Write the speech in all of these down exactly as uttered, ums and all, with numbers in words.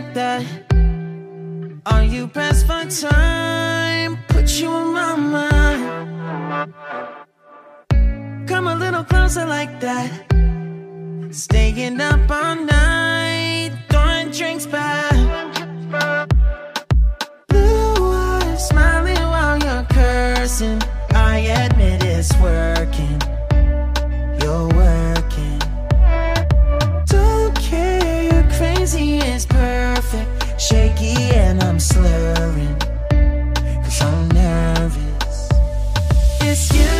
like that? Are you pressed for time? Put you in my mind. Come a little closer like that. Staying up all night, throwing drinks back. Blue eyes, smiling while you're cursing. I admit it's working. You're working. Don't care, you're crazy, it's perfect. Shaky and I'm slurring, 'cause I'm nervous. It's you.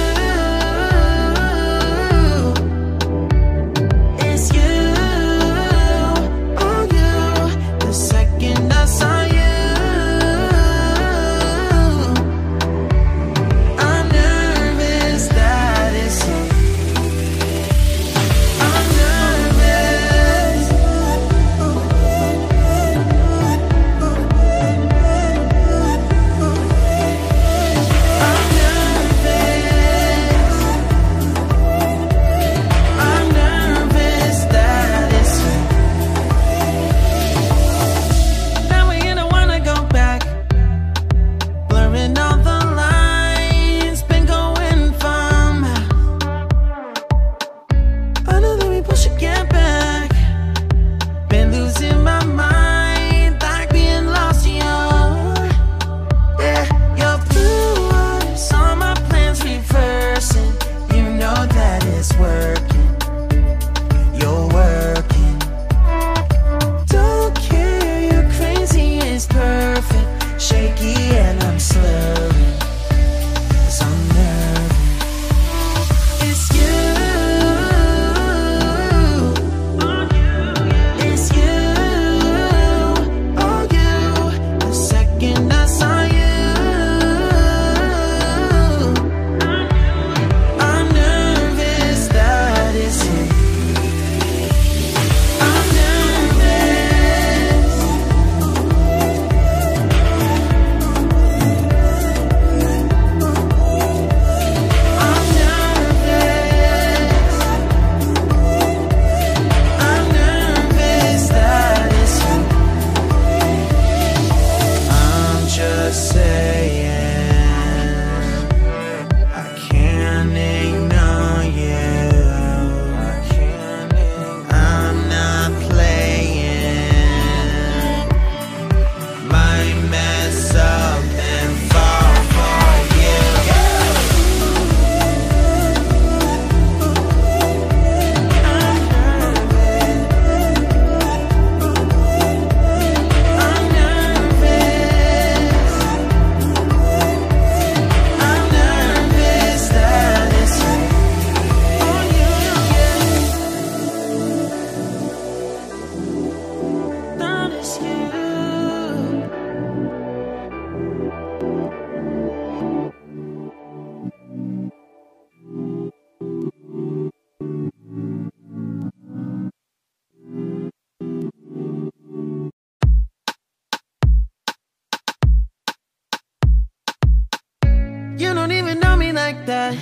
That.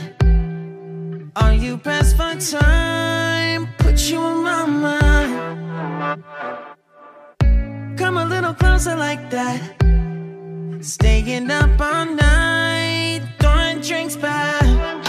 Are you pressed for time? Put you in my mind. Come a little closer like that. Staying up all night, throwing drinks back.